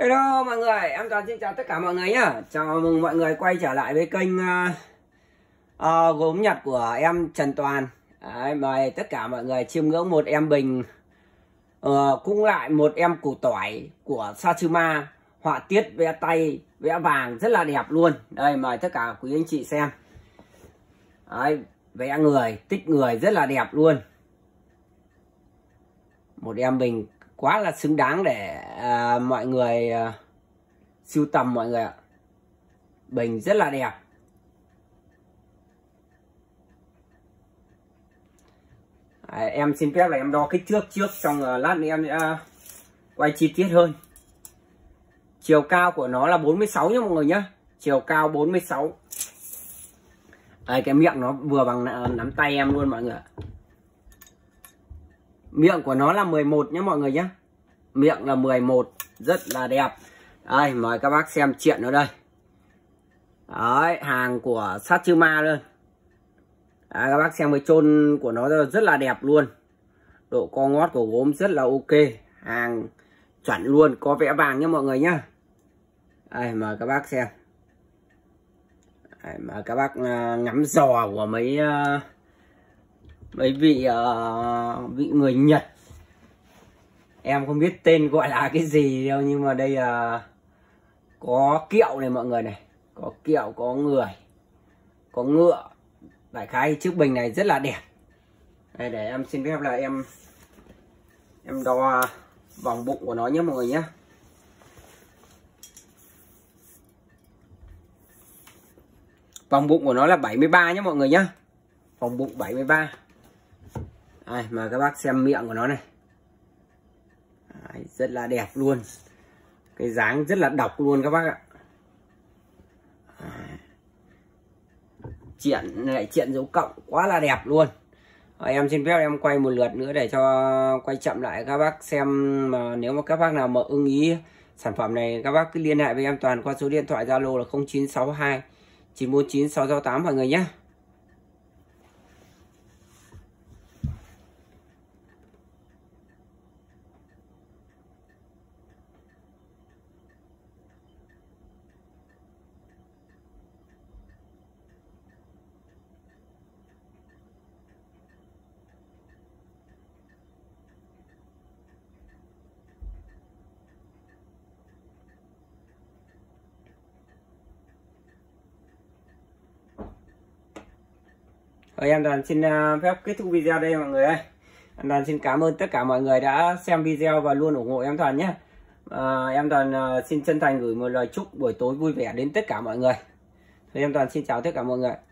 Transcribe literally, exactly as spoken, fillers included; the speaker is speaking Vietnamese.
Hello mọi người, em Toàn xin chào tất cả mọi người nhá. Chào mừng mọi người quay trở lại với kênh uh, uh, gốm Nhật của em Trần Toàn. Đấy, mời tất cả mọi người chiêm ngưỡng một em bình uh, cung lại một em củ tỏi của Satsuma. Họa tiết vẽ tay, vẽ vàng rất là đẹp luôn. Đây, mời tất cả quý anh chị xem. Đấy, vẽ người, tích người rất là đẹp luôn. Một em bình quá là xứng đáng để à, mọi người à, sưu tầm mọi người ạ. Bình rất là đẹp. À, em xin phép là em đo kích thước trước, xong rồi lát nữa em à, quay chi tiết hơn. Chiều cao của nó là bốn mươi sáu nhá mọi người nhá. Chiều cao bốn mươi sáu. À, cái miệng nó vừa bằng nắm tay em luôn mọi người ạ. Miệng của nó là mười một nhé mọi người nhé. Miệng là mười một. Rất là đẹp. Đây, mời các bác xem chuyện nó đây. Đấy, hàng của Satsuma luôn. Đấy, các bác xem cái chôn của nó rất là đẹp luôn. Độ co ngót của gốm rất là ok. Hàng chuẩn luôn. Có vẽ vàng nhé mọi người nhé. Đây, mời các bác xem. Đấy, mời các bác ngắm giò của mấy... mấy vị uh, vị người Nhật, em không biết tên gọi là cái gì đâu, nhưng mà đây là uh, có kiệu này mọi người này, có kiệu, có người, có ngựa. Đại khái chiếc bình này rất là đẹp. Đây, để em xin phép là em em đo vòng bụng của nó nhé mọi người nhé. Vòng bụng của nó là bảy mươi ba nhé mọi người nhé. Vòng bụng bảy mươi ba. Đây, mà các bác xem miệng của nó này. Đấy, rất là đẹp luôn. Cái dáng rất là độc luôn các bác ạ. Chuyện lại chuyện dấu cộng quá là đẹp luôn. Rồi, em xin phép em quay một lượt nữa để cho quay chậm lại các bác xem. Mà nếu mà các bác nào mà ưng ý sản phẩm này, các bác cứ liên hệ với em Toàn qua số điện thoại Zalo là không chín sáu hai chín bốn chín sáu sáu tám mọi người nhé. Rồi, em Đoàn xin phép kết thúc video đây mọi người ơi. Em Đoàn xin cảm ơn tất cả mọi người đã xem video và luôn ủng hộ em Đoàn nhé. À, em Đoàn xin chân thành gửi một lời chúc buổi tối vui vẻ đến tất cả mọi người. Rồi, em Đoàn xin chào tất cả mọi người.